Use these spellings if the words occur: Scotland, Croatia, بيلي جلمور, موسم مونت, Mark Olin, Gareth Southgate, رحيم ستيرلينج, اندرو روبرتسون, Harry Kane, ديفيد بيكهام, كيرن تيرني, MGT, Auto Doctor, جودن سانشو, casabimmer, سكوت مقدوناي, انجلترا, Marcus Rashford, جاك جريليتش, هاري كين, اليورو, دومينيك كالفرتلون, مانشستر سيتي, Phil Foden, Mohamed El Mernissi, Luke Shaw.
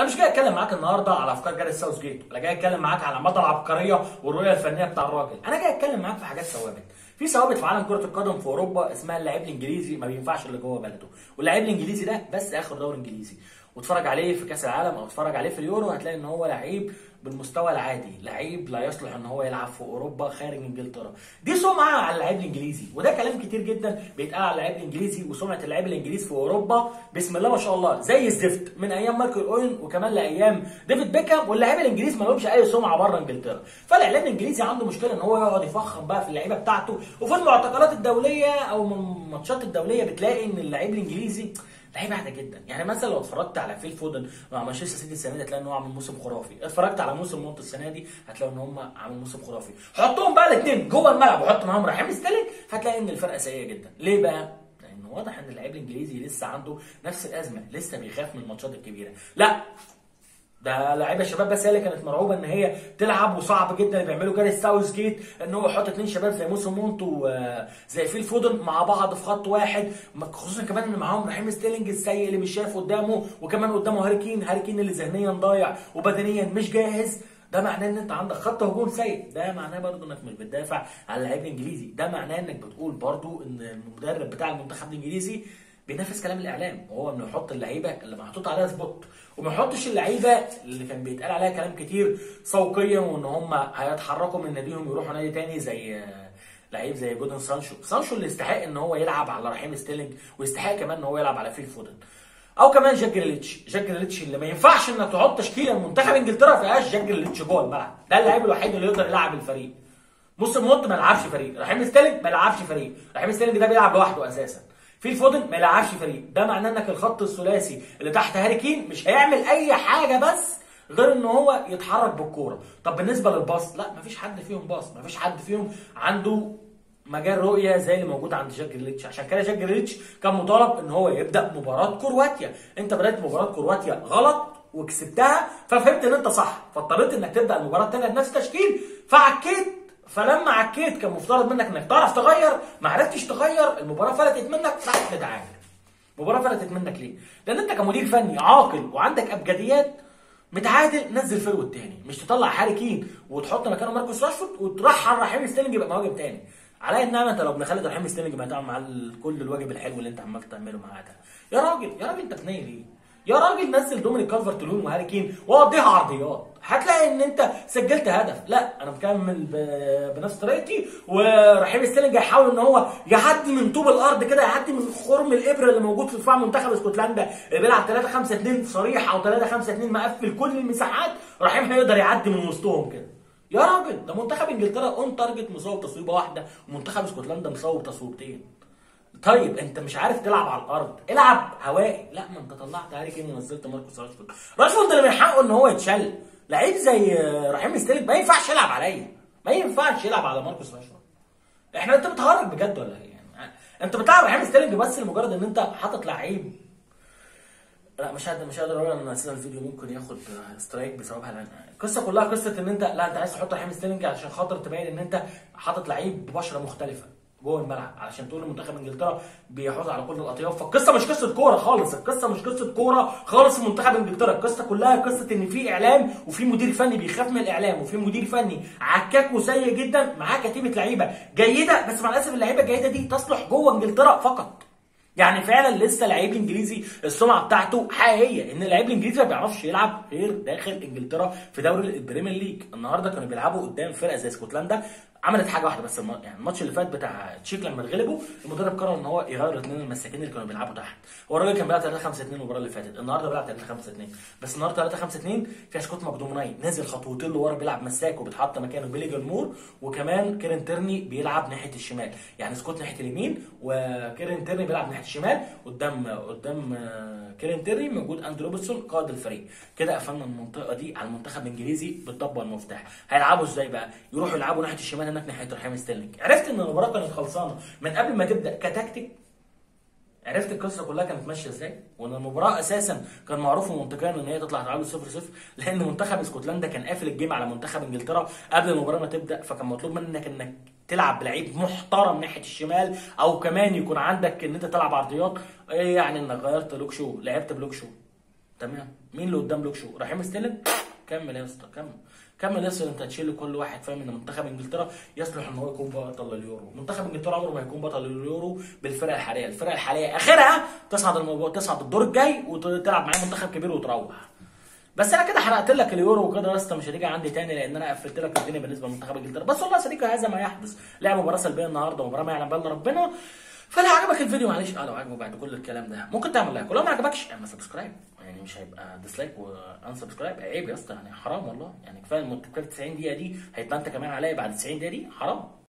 انا مش جاي اتكلم معاك النهارده على افكار جاريث ساوثجيت، ولا جاي اتكلم معاك على مدى العبقريه والرؤيه الفنيه بتاع الراجل، انا جاي اتكلم معاك في حاجات ثوابت. في ثوابت في عالم كره القدم في اوروبا اسمها اللاعب الانجليزي ما بينفعش اللي جوه بلده، واللاعب الانجليزي ده بس اخر دوري انجليزي، واتفرج عليه في كاس العالم او اتفرج عليه في اليورو هتلاقي ان هو لعيب بالمستوى العادي، لعيب لا يصلح ان هو يلعب في اوروبا خارج انجلترا. دي سمعه على اللاعب الانجليزي، وده كلام كتير جدا بيتقال على اللاعب الانجليزي، وسمعه اللاعب الانجليزي في اوروبا بسم الله ما شاء الله زي الزفت من ايام مارك اولين وكمان لايام ديفيد بيكهام، واللاعب الانجليزي ما لهمش اي سمعه بره انجلترا. فالاعلام الانجليزي عنده مشكله ان هو يقعد يفخم بقى في اللعيبه بتاعته، وفي المعتقلات الدوليه او الماتشات الدوليه بتلاقي ان اللاعب الانجليزي لعيب عادي جدا. يعني مثلا لو اتفرجت على فيل فودن مع مانشستر سيتي السنه دي هتلاقي ان هو عامل موسم خرافي، اتفرجت على موسم مونت السنه دي هتلاقي ان هم عاملين موسم خرافي، حطهم بقى الاثنين جوه الملعب وحط معاهم رحيم ستيرلينج هتلاقي ان الفرقه سيئه جدا. ليه بقى؟ لان واضح ان اللاعب الانجليزي لسه عنده نفس الازمه، لسه بيخاف من الماتشات الكبيره. لا ده لاعيبه الشباب بس هي اللي كانت مرعوبه ان هي تلعب، وصعب جدا اللي بيعمله جاريث ساوثجيت ان هو يحط اثنين شباب زي موسو مونت وزي فيل فودن مع بعض في خط واحد، خصوصا كمان ان معاهم رحيم ستيرلينج السيء اللي مش شايف قدامه، وكمان قدامه هاري كين اللي ذهنيا ضايع وبدنيا مش جاهز. ده معناه ان انت عندك خط هجوم سيء، ده معناه برضه انك مش بتدافع على اللاعب الانجليزي، ده معناه انك بتقول برضه ان المدرب بتاع المنتخب الانجليزي بينافس كلام الاعلام، وهو انه يحط اللعيبه اللي محطوط عليها سبوت، وما يحطش اللعيبه اللي كان بيتقال عليها كلام كتير سوقيا وان هم هيتحركوا من ناديهم يروحوا نادي تاني، زي لعيب زي جودن سانشو اللي يستحق ان هو يلعب على رحيم ستيرلينج، ويستحق كمان ان هو يلعب على فيل فودن، او كمان جاك جريليتش اللي ما ينفعش انك تحط تشكيله منتخب انجلترا فيهاش جاك جريليتش جوه الملعب. ده اللاعب الوحيد اللي يقدر يلعب الفريق. موسم مونت ما لعبش فريق، رحيم ستيرلينج ما لعبش فريق، رحيم ستيرلينج ده بيلعب لوحده اساسا، فيل فودن ما يلعبش فريق. ده معناه انك الخط الثلاثي اللي تحت هاري كين مش هيعمل اي حاجه بس غير ان هو يتحرك بالكوره. طب بالنسبه للباص، لا مفيش حد فيهم باص، مفيش حد فيهم عنده مجال رؤيه زي اللي موجود عند جاك جريليتش. عشان كده جاك جريليتش كان مطالب ان هو يبدا مباراه كرواتيا. انت بدات مباراه كرواتيا غلط وكسبتها، ففهمت ان انت صح، فاضطريت انك تبدا المباراه الثانيه بنفس التشكيل، فعكيت. فلما عكيت كان مفترض منك انك تعرف تغير، ما عرفتش تغير، المباراه فلتت منك، صح تتعادل. المباراه فلتت منك ليه؟ لان انت كمدير فني عاقل وعندك ابجديات متعادل نزل فيرود تاني، مش تطلع هاري كين وتحط مكانه ماركوس راشفورد وترحل رحيم ستيرلينج يبقى مهاجم تاني. على انما انت لو بنخلي رحيم ستيرلينج بقى تعمل معاه كل الواجب الحلو اللي انت عمال تعمله معاه ده. يا راجل انت بتنيل ايه؟ يا راجل نزل دومينيك كالفرتلون وهاري كين وقضيها عرضيات، هتلاقي ان انت سجلت هدف. لا انا مكمل بنفس طريقتي، ورحيم ستيرلينج هيحاول ان هو يعدي من طوب الارض كده، يعدي من خرم الابره اللي موجود في دفاع منتخب اسكتلندا اللي بيلعب 3-5-2 صريح او 3-5-2 مقفل كل المساحات، رحيم هيقدر يعدي من وسطهم كده. يا راجل ده منتخب انجلترا اون تارجت مصاب تصويبه واحده، ومنتخب اسكتلندا مصاب تصويبتين. طيب انت مش عارف تلعب على الارض، العب هوائي. لا ما انت طلعت هاري كين ونزلت ماركوس راشفورد اللي من حقه ان هو يتشل. لعيب زي رحيم ستيرلينج ما ينفعش يلعب عليا، ما ينفعش يلعب على ماركوس راشفورد. انت بتهرج بجد ولا ايه؟ يعني انت بتلعب رحيم ستيرلينج بس لمجرد ان انت حاطط لعيب. لا مش هقدر اقول ان اساسا الفيديو ممكن ياخد سترايك بسببها، لان القصه كلها قصه ان انت لا انت عايز تحط رحيم ستيرلينج عشان خاطر تبين ان انت حاطط لعيب ببشره مختلفه جوه الملعب، علشان تقول منتخب انجلترا بيحافظ على كل الاطياف. فالقصه مش قصه كوره خالص، القصه مش قصه كوره خالص في منتخب انجلترا، القصه كلها قصه ان في اعلام وفي مدير فني بيخاف من الاعلام، وفي مدير فني عكاك وسيء جدا، معاه كتيبه لعيبه جيده، بس مع الاسف اللعيبه الجيده دي تصلح جوه انجلترا فقط. يعني فعلا لسه اللعيب الانجليزي السمعه بتاعته حقيقيه، ان اللعيب الانجليزي ما بيعرفش يلعب غير داخل انجلترا في دوري البريمير ليج. النهارده كانوا بيلعبوا قدام فرقه زي اسكتلندا، عملت حاجه واحده بس، يعني الماتش اللي فات بتاع تشيك لما اتغلبوا المدرب قرر ان هو يغير الاثنين المساكين اللي كانوا بيلعبوا تحت. هو الراجل كان بيلعب 3-5-2 المباراه اللي فاتت، النهارده بيلعب 3-5-2، بس النهارده 3-5-2 فيها سكوت مقدوناي نازل خطوتين لورا بيلعب مساك وبيتحط مكانه بيلي جلمور، وكمان كيرن تيرني بيلعب ناحيه الشمال، يعني سكوت ناحيه اليمين وكيرن تيرني بيلعب ناحيه الشمال. قدام كيرن تيرني موجود اندرو روبرتسون قائد الفريق. كده قفلنا المنطقه دي على المنتخب الانجليزي بالضبه المفتاح. هيلعبوا ازاي بقى؟ يروحوا يلعبوا ناحيه الشمال هناك ناحيه رحيم ستيرلينج. عرفت ان المباراه كانت خلصانه من قبل ما تبدا كتكتيك، عرفت القصه كلها كانت ماشيه ازاي، وان المباراه اساسا كان معروف ومنطقيا ان هي تطلع تعادل 0-0، لان منتخب اسكتلندا كان قافل الجيم على منتخب انجلترا قبل المباراه ما تبدا. فكان مطلوب منك انك تلعب بلعيب محترم ناحيه الشمال، او كمان يكون عندك ان انت تلعب عرضيات. ايه يعني انك غيرت لوك شو؟ لعبت بلوك شو تمام. مين اللي قدام لوك شو؟ رحيم ستيرلينج. كمل يا اسطى، كمل يا اسطى. انت هتشيل كل واحد فاهم ان منتخب انجلترا يصلح ان هو يكون بطل اليورو. منتخب انجلترا عمره ما هيكون بطل اليورو بالفرق الحاليه. الفرق الحاليه اخرها تصعد تصعد الدور الجاي وتلعب معاه منتخب كبير وتروح. بس انا كده حرقت لك اليورو وكده يا اسطى، مش هتيجي عندي تاني لان انا قفلت لك الدنيا بالنسبه لمنتخب انجلترا. بس والله يا صديقي هذا ما يحدث. لعب مباراه سلبيه النهارده، مباراه ما يعلم بها الا ربنا. فلو عجبك الفيديو معلش لو عجبه بعد كل الكلام ده ممكن تعمل لايك، ولو ما عجبكش اعمل سبسكرايب، يعني مش هيبقى ديسلايك وانسبسكرايب. عيب يا اسطى، يعني حرام والله، يعني كفايه المتكلم 90 دقيقه دي هيبقى انت كمان عليا بعد 90 دقيقه دي، حرام.